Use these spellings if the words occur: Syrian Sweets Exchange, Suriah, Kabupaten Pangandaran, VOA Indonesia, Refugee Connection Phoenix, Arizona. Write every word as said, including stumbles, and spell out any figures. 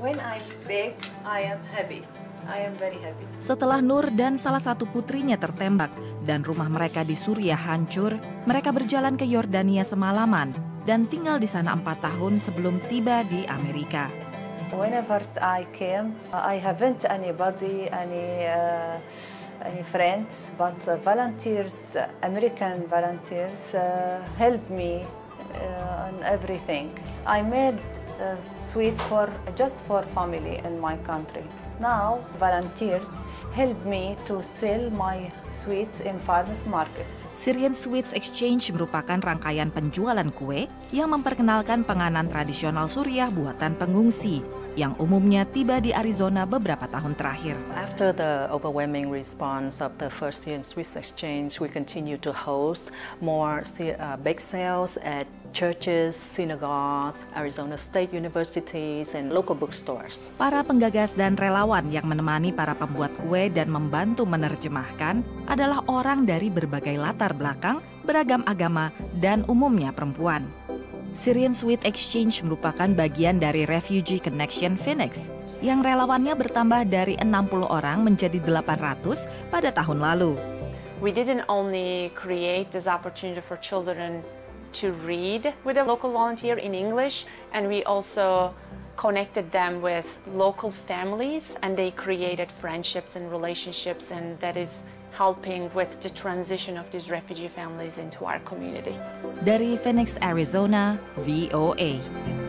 When I bake, I am happy. I am very happy. Setelah Nur dan salah satu putrinya tertembak dan rumah mereka di Suriah hancur, mereka berjalan ke Yordania semalaman dan tinggal di sana empat tahun sebelum tiba di Amerika. Whenever I came, I haven't anybody, any uh, any friends, but volunteers, American volunteers, uh, helped me uh, on everything. I made Uh, sweet for just for family in my country. Now volunteers help me to sell my sweets in farmers market. Syrian Sweets Exchange merupakan rangkaian penjualan kue yang memperkenalkan penganan tradisional Suriah buatan pengungsi yang umumnya tiba di Arizona beberapa tahun terakhir. After the overwhelming response of the first Syrian Swiss Exchange, we continue to host more bake sales at churches, synagogues, Arizona State Universities, and local bookstores. Para penggagas dan relawan yang menemani para pembuat kue dan membantu menerjemahkan adalah orang dari berbagai latar belakang, beragam agama, dan umumnya perempuan. Syrian Sweet Exchange merupakan bagian dari Refugee Connection Phoenix, yang relawannya bertambah dari enam puluh orang menjadi delapan ratus pada tahun lalu. We didn't only create this opportunity for children to read with a local volunteer in English, and we also connected them with local families, and they created friendships and relationships, and that is helping with the transition of these refugee families into our community. Dari Phoenix, Arizona, V O A.